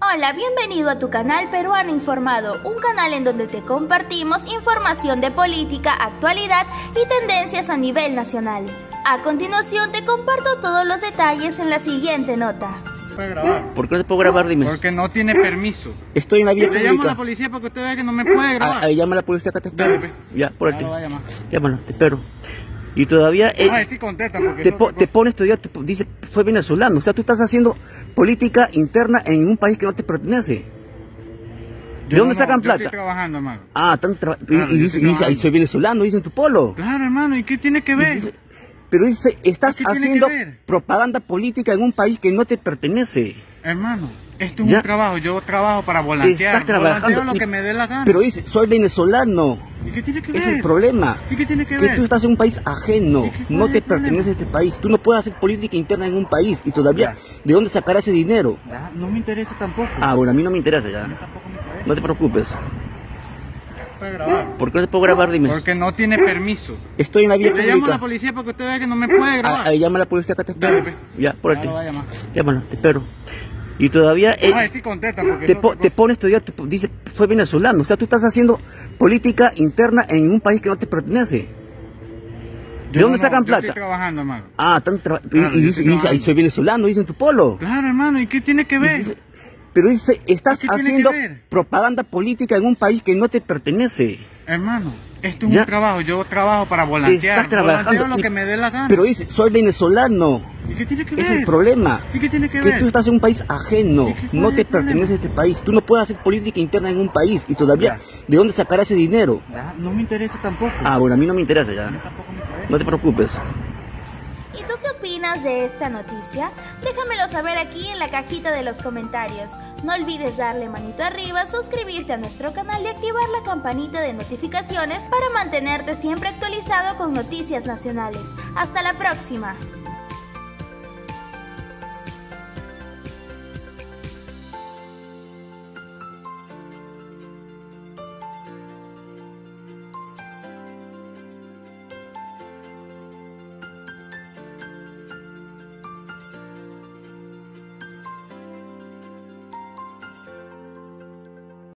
Hola, bienvenido a tu canal Peruano Informado, un canal en donde te compartimos información de política, actualidad y tendencias a nivel nacional. A continuación te comparto todos los detalles en la siguiente nota. ¿Por qué no te puedo grabar? Dime. Porque no tiene permiso. Estoy en la vía pública. Le llamo a la policía para que usted vea que no me puede grabar. Ahí llama a la policía, acá te espero. Dale, ya, por aquí. Llámalo, te espero. Y todavía sí contesta, te pone a estudiar, dice, soy venezolano. O sea, tú estás haciendo política interna en un país que no te pertenece. ¿De dónde sacan plata? Yo estoy trabajando, hermano. Ah, están trabajando. Y dice, ahí soy venezolano, dicen tu polo. Claro, hermano, ¿y qué tiene que ver? Dice, pero dice, estás haciendo propaganda política en un país que no te pertenece. Hermano, esto es un trabajo, yo trabajo para volantear. Estás trabajando. Volanteo lo que me dé la gana. Pero dice, soy venezolano. ¿Y qué tiene que ver? Es el problema. ¿Y qué tiene que ver? Que tú estás en un país ajeno, no te pertenece a este país. Tú no puedes hacer política interna en un país y todavía, ¿de dónde sacar ese dinero? Ya, no me interesa tampoco. Ah, bueno, a mí no me interesa ya. No te preocupes. ¿Por qué no te puedo grabar? Dime. Porque no tiene permiso. Estoy en la vía pública. Le llamo a la policía para que usted vea que no me puede grabar. Ahí llama a la policía, acá te espero. Ya, por aquí. Llámalo, te espero. Y todavía sí contesta, te pone a estudiar, dice, soy venezolano. O sea, tú estás haciendo política interna en un país que no te pertenece. ¿De dónde sacan plata? Yo estoy trabajando, hermano. Ah, están trabajando. Y dice, ahí soy venezolano, dicen tu polo. Claro, hermano, ¿y qué tiene que ver? Dice, pero dice, estás haciendo propaganda política en un país que no te pertenece. Hermano, esto es un trabajo, yo trabajo para volantear. Estás trabajando lo que me dé la gana. Pero dice, soy venezolano. ¿Y qué tiene que ver? Es el problema. ¿Y qué tiene que ver? Que tú estás en un país ajeno, no te pertenece a este país. Tú no puedes hacer política interna en un país y todavía, ¿de dónde sacar ese dinero? Ya, no me interesa tampoco. Ah, bueno, a mí no me interesa ya. No te preocupes. ¿Y tú qué opinas de esta noticia? Déjamelo saber aquí en la cajita de los comentarios. No olvides darle manito arriba, suscribirte a nuestro canal y activar la campanita de notificaciones para mantenerte siempre actualizado con noticias nacionales. ¡Hasta la próxima!